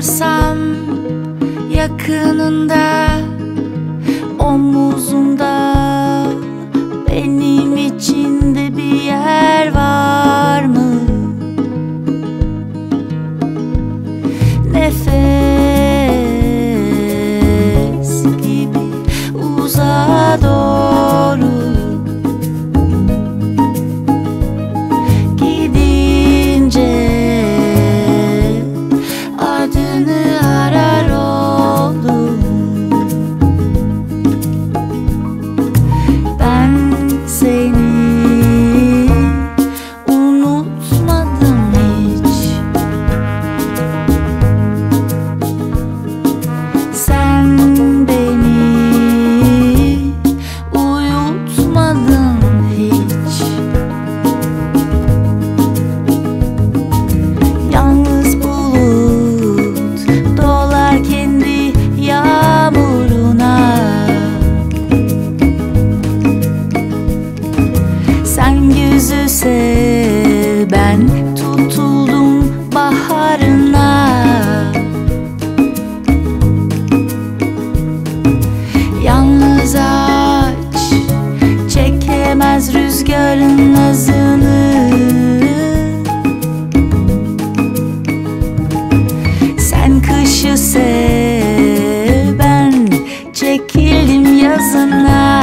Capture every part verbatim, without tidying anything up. görsem yakınında, omuzunda benim içinde bir yer var mı? Nefes gibi uzağa doğru rüzgarın nazını. Sen kışı sev, ben çekildim yazına.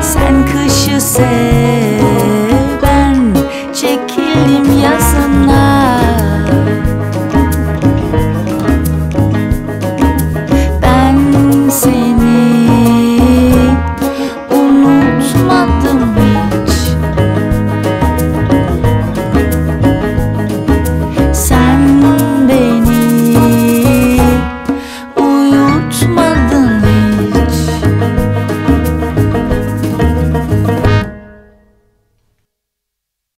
Sen kışı sev.